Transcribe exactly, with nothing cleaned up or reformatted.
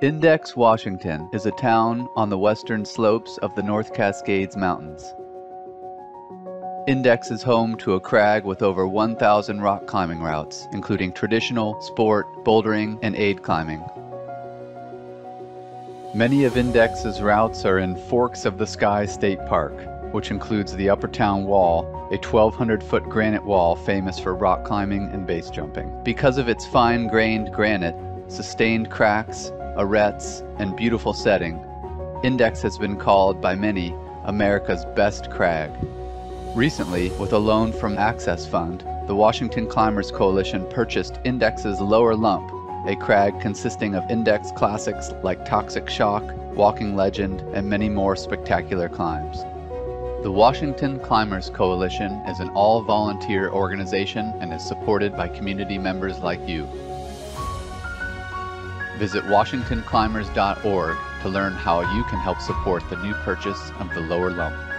Index, Washington is a town on the western slopes of the North Cascades Mountains. Index is home to a crag with over one thousand rock climbing routes, including traditional, sport, bouldering, and aid climbing. Many of Index's routes are in Forks of the Sky State Park, which includes the Upper Town Wall, a twelve hundred foot granite wall famous for rock climbing and base jumping. Because of its fine-grained granite, sustained cracks, arêtes, and beautiful setting, Index has been called by many America's best crag. Recently, with a loan from Access Fund, the Washington Climbers Coalition purchased Index's Lower Lump, a crag consisting of Index classics like Toxic Shock, Walking Legend, and many more spectacular climbs. The Washington Climbers Coalition is an all-volunteer organization and is supported by community members like you. Visit washington climbers dot org to learn how you can help support the new purchase of the Lower Lump.